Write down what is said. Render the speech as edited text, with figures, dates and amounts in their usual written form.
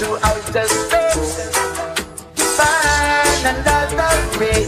to outer space, find another way.